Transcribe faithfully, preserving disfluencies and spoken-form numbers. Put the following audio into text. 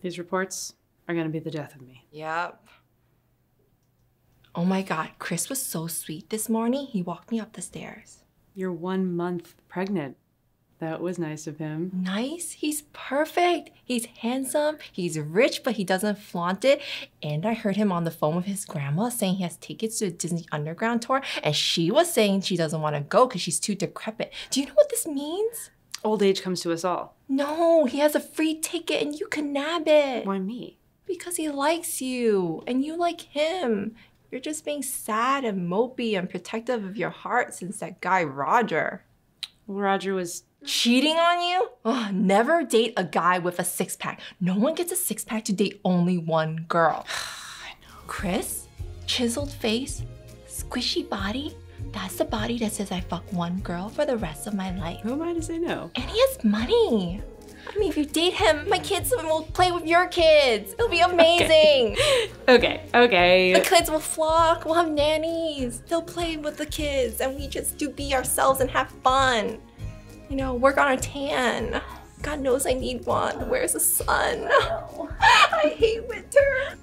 These reports are gonna be the death of me. Yep. Oh my God, Chris was so sweet this morning. He walked me up the stairs. You're one month pregnant. That was nice of him. Nice? He's perfect. He's handsome, he's rich, but he doesn't flaunt it. And I heard him on the phone with his grandma saying he has tickets to the Disney Underground tour, and she was saying she doesn't want to go because she's too decrepit. Do you know what this means? Old age comes to us all. No, he has a free ticket and you can nab it. Why me? Because he likes you and you like him. You're just being sad and mopey and protective of your heart since that guy Roger. Roger was cheating on you? Ugh, never date a guy with a six-pack. No one gets a six-pack to date only one girl. I know. Chris, chiseled face, squishy body. That's the body that says I fuck one girl for the rest of my life. Who am I to say no? And he has money. I mean, if you date him, my kids will play with your kids. It'll be amazing. Okay, okay. okay. The kids will flock. We'll have nannies. They'll play with the kids, and we just do be ourselves and have fun. You know, work on a tan. God knows I need one. Where's the sun? I hate winter.